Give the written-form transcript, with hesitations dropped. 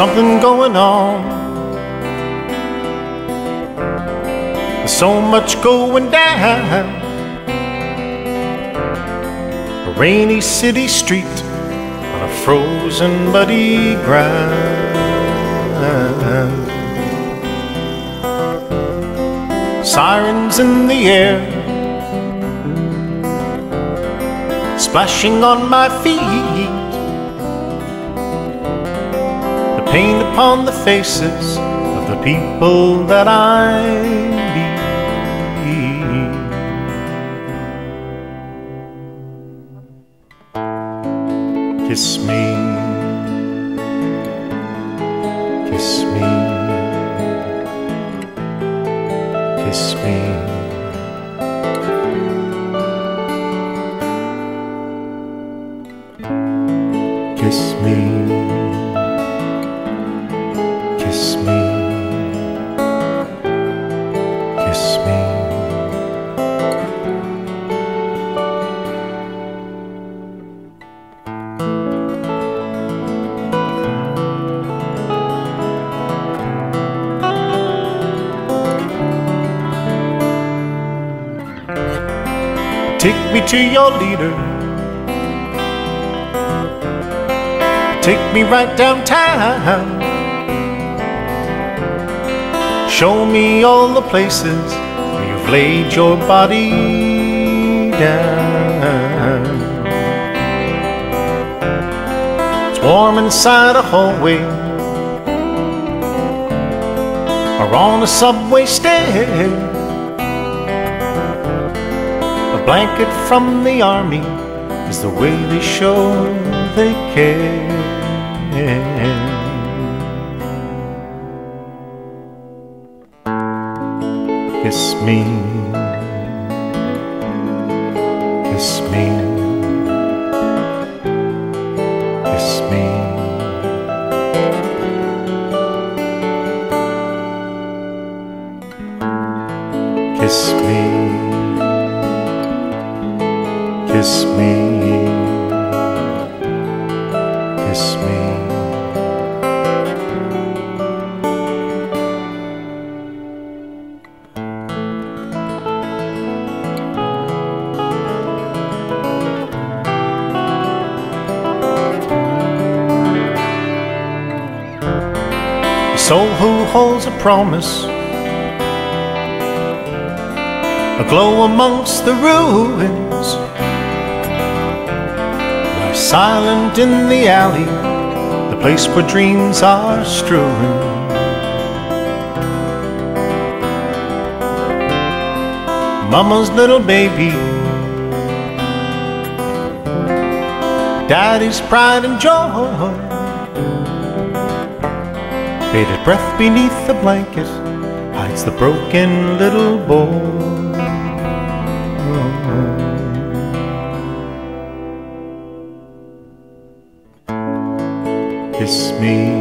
something going on. There's so much going down. A rainy city street on a frozen muddy ground. Sirens in the air, splashing on my feet. Paint upon the faces of the people that I meet. Kiss me, kiss me, kiss me. Kiss me. Kiss me, kiss me. Take me to your leader. Take me right downtown. Show me all the places where you've laid your body down. It's warm inside a hallway or on a subway stair. A blanket from the army is the way they show they care. Kiss me, kiss me, kiss me. Kiss me, kiss me, kiss me. So who holds a promise, a glow amongst the ruins, lies silent in the alley, the place where dreams are strewn. Mama's little baby, daddy's pride and joy, bated breath beneath the blanket hides the broken little boy. Kiss me,